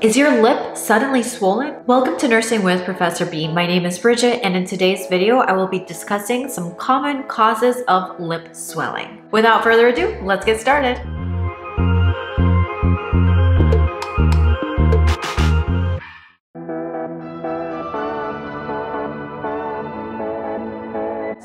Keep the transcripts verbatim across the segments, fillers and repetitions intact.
Is your lip suddenly swollen? Welcome to Nursing with Professor Bean. My name is Bridget, and in today's video, I will be discussing some common causes of lip swelling. Without further ado, let's get started.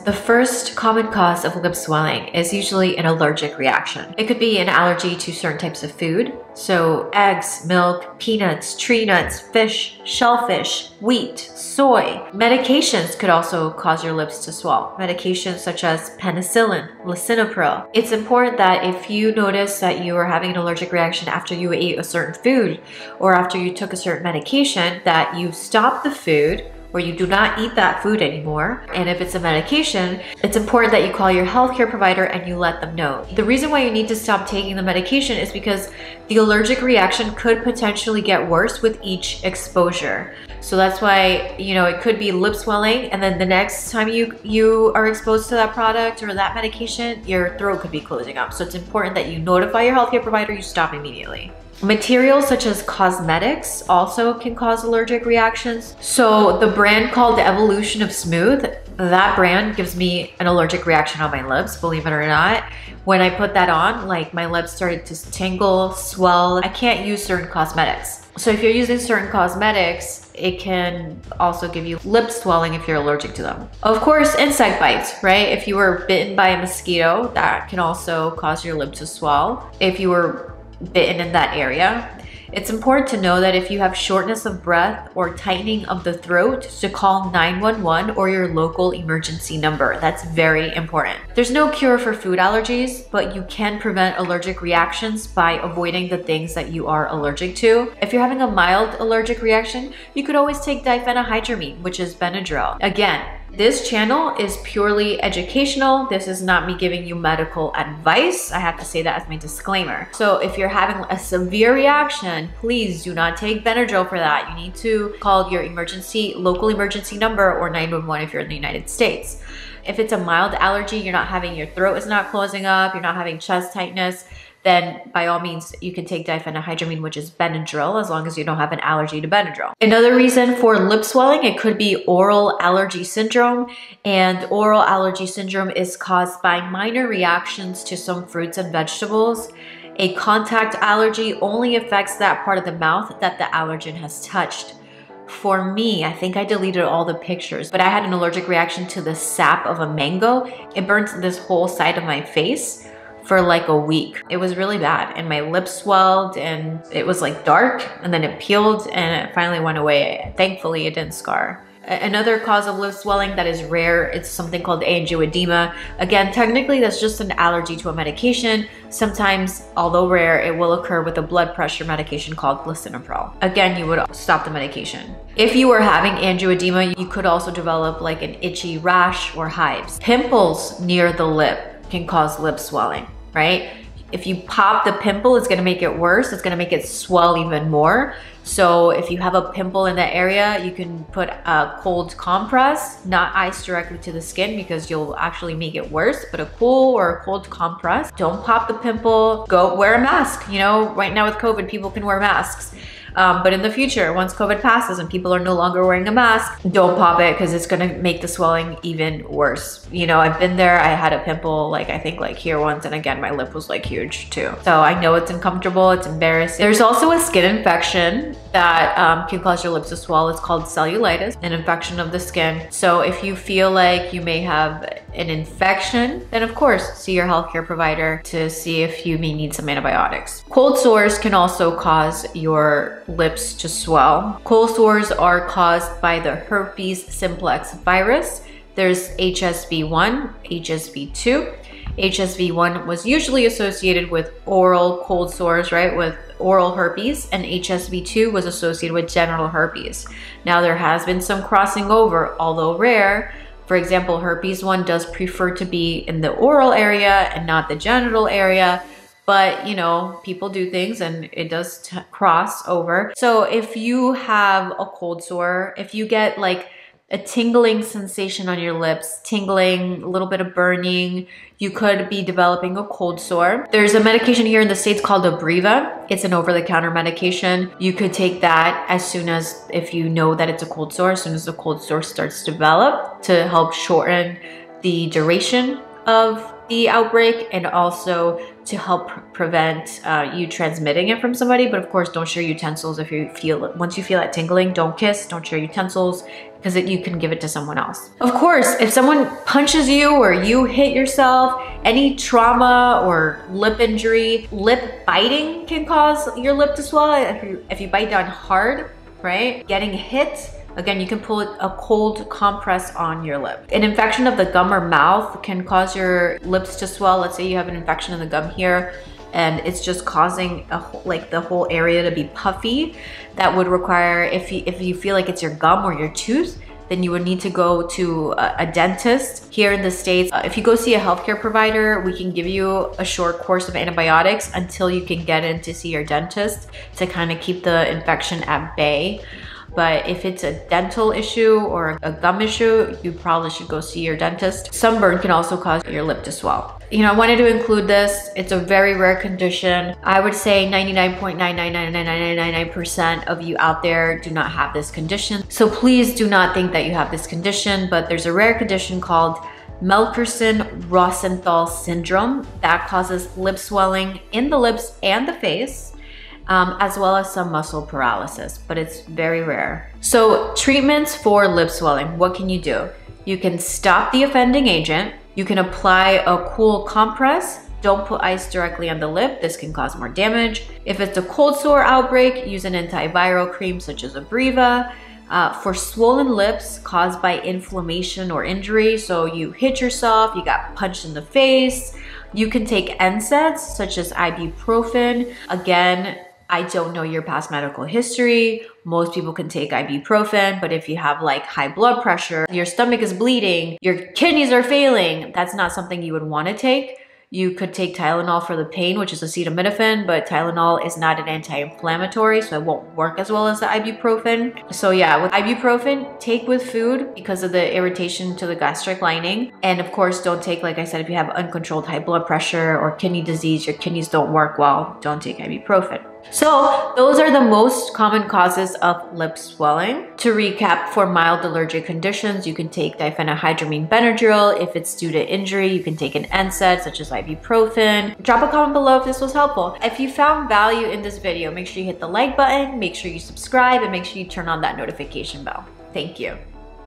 The first common cause of lip swelling is usually an allergic reaction. It could be an allergy to certain types of food, so eggs, milk, peanuts, tree nuts, fish, shellfish, wheat, soy. Medications could also cause your lips to swell. Medications such as penicillin, lisinopril. It's important that if you notice that you are having an allergic reaction after you ate a certain food or after you took a certain medication, that you stop the food or you do not eat that food anymore. And if it's a medication, it's important that you call your healthcare provider and you let them know. The reason why you need to stop taking the medication is because the allergic reaction could potentially get worse with each exposure. So that's why, you know, it could be lip swelling, and then the next time you, you are exposed to that product or that medication, your throat could be closing up. So it's important that you notify your healthcare provider, you stop immediately. Materials such as cosmetics also can cause allergic reactions. So the brand called the Evolution of Smooth, that brand gives me an allergic reaction on my lips, believe it or not. When I put that on, like my lips started to tingle, swell. I can't use certain cosmetics. So if you're using certain cosmetics, it can also give you lip swelling if you're allergic to them. Of course, insect bites, right? If you were bitten by a mosquito, that can also cause your lip to swell. If you were bitten in that area. It's important to know that if you have shortness of breath or tightening of the throat, to call nine one one or your local emergency number. That's very important. There's no cure for food allergies, but you can prevent allergic reactions by avoiding the things that you are allergic to. If you're having a mild allergic reaction, you could always take diphenhydramine, which is Benadryl. Again, this channel is purely educational. This is not me giving you medical advice. I have to say that as my disclaimer. So if you're having a severe reaction, please do not take Benadryl for that. You need to call your emergency, local emergency number, or nine one one if you're in the United States. If it's a mild allergy, you're not having, your throat is not closing up, you're not having chest tightness, then by all means, you can take diphenhydramine, which is Benadryl, as long as you don't have an allergy to Benadryl. Another reason for lip swelling, it could be oral allergy syndrome, and oral allergy syndrome is caused by minor reactions to some fruits and vegetables. A contact allergy only affects that part of the mouth that the allergen has touched. For me, I think I deleted all the pictures, but I had an allergic reaction to the sap of a mango. It burnt this whole side of my face for like a week. It was really bad, and my lips swelled, and it was like dark, and then it peeled, and it finally went away. Thankfully, it didn't scar. Another cause of lip swelling that is rare, it's something called angioedema. Again, technically that's just an allergy to a medication. Sometimes, although rare, it will occur with a blood pressure medication called lisinopril. Again, you would stop the medication. If you are having angioedema, you could also develop like an itchy rash or hives. Pimples near the lip can cause lip swelling, right? If you pop the pimple, it's gonna make it worse. It's gonna make it swell even more. So if you have a pimple in that area, you can put a cold compress, not ice directly to the skin because you'll actually make it worse, but a cool or a cold compress. Don't pop the pimple, go wear a mask. You know, right now with COVID, people can wear masks. Um, but in the future, once COVID passes and people are no longer wearing a mask, don't pop it because it's gonna make the swelling even worse. You know, I've been there, I had a pimple, like I think like here once, and again, my lip was like huge too. So I know it's uncomfortable, it's embarrassing. There's also a skin infection that um, can cause your lips to swell. It's called cellulitis, an infection of the skin. So if you feel like you may have an infection, then of course, see your healthcare provider to see if you may need some antibiotics. Cold sores can also cause your lips to swell. Cold sores are caused by the herpes simplex virus. There's H S V one, H S V two. H S V one was usually associated with oral cold sores, right, with oral herpes, and H S V two was associated with genital herpes. Now there has been some crossing over, although rare. For example, herpes one does prefer to be in the oral area and not the genital area. But, you know, people do things and it does t- cross over. So if you have a cold sore, if you get like a tingling sensation on your lips, tingling, a little bit of burning. You could be developing a cold sore. There's a medication here in the States called Abreva. It's an over-the-counter medication. You could take that as soon as, if you know that it's a cold sore, as soon as the cold sore starts to develop, to help shorten the duration of the outbreak and also to help prevent uh, you transmitting it from somebody. But of course, don't share utensils. If you feel, once you feel that tingling, don't kiss, don't share utensils, because you can give it to someone else. Of course, if someone punches you or you hit yourself, any trauma or lip injury, lip biting can cause your lip to swell. If you, if you bite down hard, right? Getting hit, again, you can pull a cold compress on your lip. An infection of the gum or mouth can cause your lips to swell. Let's say you have an infection in the gum here, and it's just causing a whole, like the whole area to be puffy. That would require, if you, if you feel like it's your gum or your tooth, then you would need to go to a, a dentist. Here in the States, uh, if you go see a healthcare provider, we can give you a short course of antibiotics until you can get in to see your dentist to kind of keep the infection at bay. But if it's a dental issue or a gum issue, you probably should go see your dentist. Sunburn can also cause your lip to swell. You know, I wanted to include this. It's a very rare condition. I would say ninety-nine point nine nine nine nine nine nine nine percent of you out there do not have this condition. So please do not think that you have this condition, but there's a rare condition called Melkersson-Rosenthal syndrome that causes lip swelling in the lips and the face, Um, as well as some muscle paralysis, but it's very rare. So treatments for lip swelling, what can you do? You can stop the offending agent. You can apply a cool compress. Don't put ice directly on the lip. This can cause more damage. If it's a cold sore outbreak, use an antiviral cream such as Abreva. Uh, for swollen lips caused by inflammation or injury, so you hit yourself, you got punched in the face, you can take N SAIDs such as ibuprofen. Again, I don't know your past medical history. Most people can take ibuprofen, but if you have like high blood pressure, your stomach is bleeding, your kidneys are failing, that's not something you would want to take. You could take Tylenol for the pain, which is acetaminophen, but Tylenol is not an anti-inflammatory, so it won't work as well as the ibuprofen. So yeah, with ibuprofen, take with food because of the irritation to the gastric lining. And of course, don't take, like I said, if you have uncontrolled high blood pressure or kidney disease, your kidneys don't work well, don't take ibuprofen. So those are the most common causes of lip swelling. To recap, for mild allergic conditions, you can take diphenhydramine Benadryl. If it's due to injury, you can take an N SAID such as ibuprofen. Drop a comment below if this was helpful. If you found value in this video, make sure you hit the like button, make sure you subscribe, and make sure you turn on that notification bell. Thank you.